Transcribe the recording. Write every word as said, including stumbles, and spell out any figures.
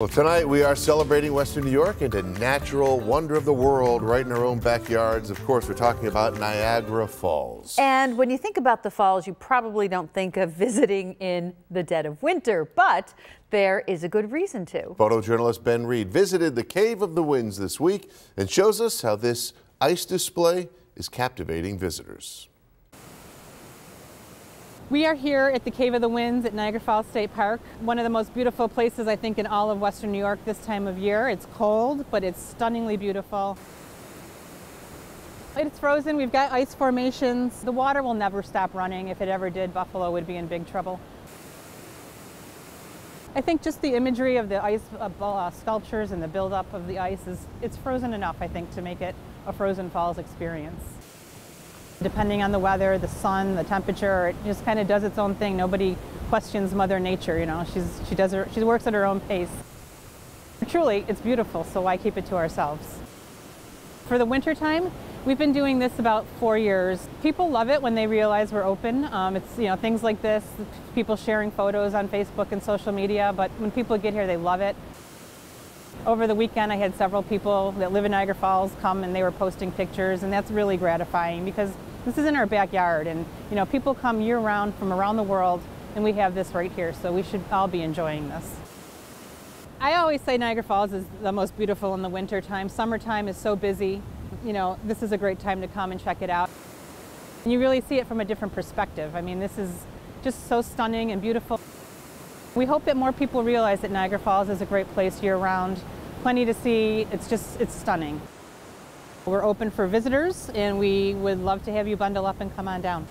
Well, tonight we are celebrating Western New York and a natural wonder of the world right in our own backyards. Of course, we're talking about Niagara Falls. And when you think about the falls, you probably don't think of visiting in the dead of winter, but there is a good reason to. Photojournalist Ben Reed visited the Cave of the Winds this week and shows us how this ice display is captivating visitors. We are here at the Cave of the Winds at Niagara Falls State Park, one of the most beautiful places, I think, in all of Western New York this time of year. It's cold, but it's stunningly beautiful. It's frozen. We've got ice formations. The water will never stop running. If it ever did, Buffalo would be in big trouble. I think just the imagery of the ice uh, sculptures and the buildup of the ice is, it's frozen enough, I think, to make it a frozen falls experience. Depending on the weather, the sun, the temperature, it just kind of does its own thing. Nobody questions Mother Nature, you know. She's, she, does her, she works at her own pace. Truly, it's beautiful, so why keep it to ourselves? For the winter time, we've been doing this about four years. People love it when they realize we're open. Um, it's, you know, things like this, people sharing photos on Facebook and social media, but when people get here, they love it. Over the weekend, I had several people that live in Niagara Falls come and they were posting pictures, and that's really gratifying because this is in our backyard, and you know, people come year-round from around the world, and we have this right here, so we should all be enjoying this. I always say Niagara Falls is the most beautiful in the winter time. Summertime is so busy. You know, this is a great time to come and check it out. And you really see it from a different perspective. I mean, this is just so stunning and beautiful. We hope that more people realize that Niagara Falls is a great place year-round. Plenty to see. It's just, it's stunning. We're open for visitors, and we would love to have you bundle up and come on down.